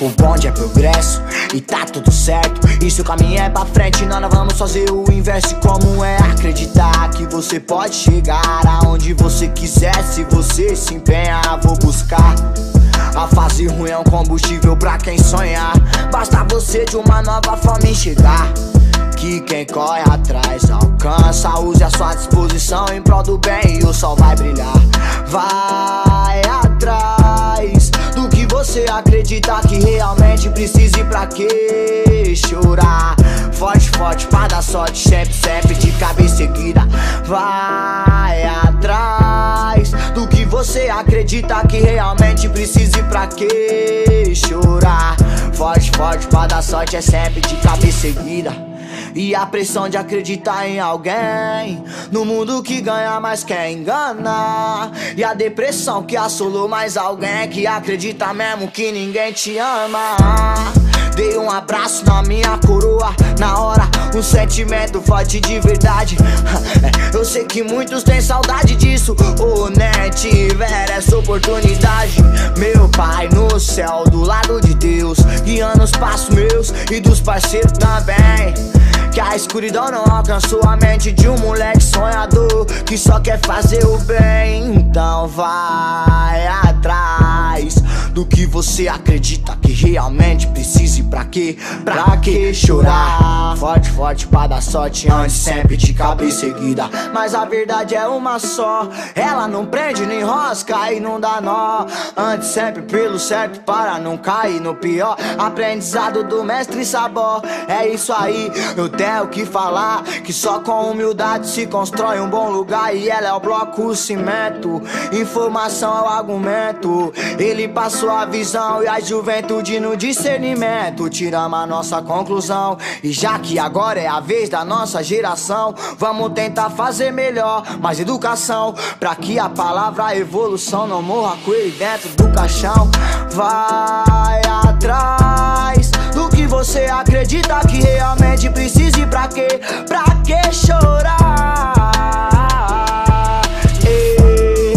O bonde é progresso e tá tudo certo. E se o caminho é pra frente, nós não vamos fazer o inverso. Como é acreditar que você pode chegar aonde você quiser? Se você se empenhar, vou buscar. A fase ruim é um combustível pra quem sonhar. Basta você de uma nova forma enxergar que quem corre atrás alcança. Use a sua disposição em prol do bem e o sol vai brilhar. Vai atrás do que você acredita que realmente precisa, e pra que chorar? Forte, forte, pra dar sorte, sempre, sempre de cabeça erguida. Vai atrás do que você acredita que realmente precisa, e pra que chorar? Forte, forte, pra dar sorte, é sempre de cabeça erguida. E a pressão de acreditar em alguém, no mundo que ganha mais quer enganar, e a depressão que assolou mais alguém que acredita mesmo que ninguém te ama. Dei um abraço na minha coroa, na hora, um sentimento forte de verdade. Eu sei que muitos têm saudade disso, ou nem tiver essa oportunidade. Meu pai no céu, do lado de Deus, guiando os passos meus e dos parceiros também. Que a escuridão não alcançou a mente de um moleque sonhador que só quer fazer o bem. Então vai atrás do que você acredita que realmente precisa, e pra que chorar? Forte, forte pra dar sorte, antes sempre de cabeça erguida. Mas a verdade é uma só, ela não prende nem enrosca e não dá nó. Antes sempre pelo certo para não cair no pior. Aprendizado do mestre Sabó, é isso aí. Eu tenho que falar que só com humildade se constrói um bom lugar. E ela é o bloco, o cimento, informação é o argumento. Ele passou a visão e a juventude no discernimento. Tiramos a nossa conclusão, e já que agora é a vez da nossa geração, vamos tentar fazer melhor, mais educação, pra que a palavra evolução não morra com ele dentro do caixão. Vai atrás do que você acredita que realmente precisa, e pra que chorar? E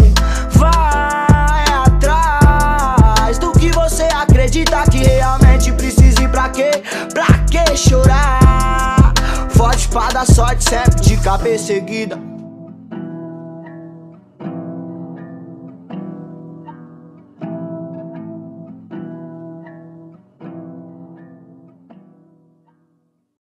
vai atrás do que você acredita que realmente precisa, e pra que chorar? Forte pra dar sorte, sempre de cabeça erguida.